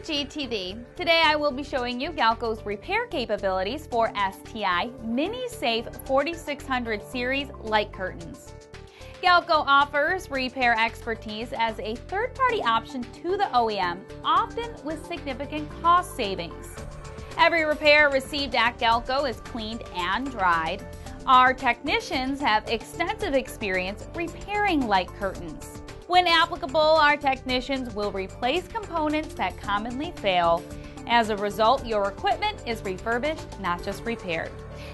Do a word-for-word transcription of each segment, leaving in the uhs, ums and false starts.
to G T V. Today I will be showing you Galco's repair capabilities for S T I MiniSafe forty-six hundred series light curtains. Galco offers repair expertise as a third-party option to the O E M, often with significant cost savings. Every repair received at Galco is cleaned and dried. Our technicians have extensive experience repairing light curtains. When applicable, our technicians will replace components that commonly fail. As a result, your equipment is refurbished, not just repaired.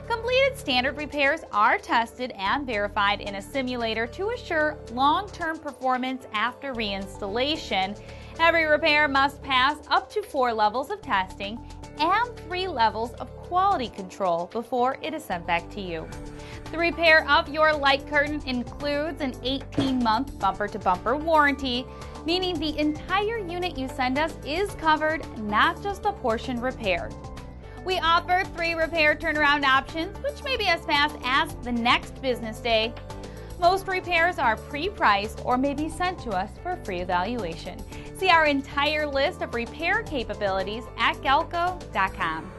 Completed standard repairs are tested and verified in a simulator to assure long-term performance after reinstallation. Every repair must pass up to four levels of testing and three levels of quality control before it is sent back to you. The repair of your light curtain includes an eighteen month bumper-to-bumper warranty, meaning the entire unit you send us is covered, not just the portion repaired. We offer three repair turnaround options, which may be as fast as the next business day. Most repairs are pre-priced or may be sent to us for free evaluation. See our entire list of repair capabilities at Galco dot com.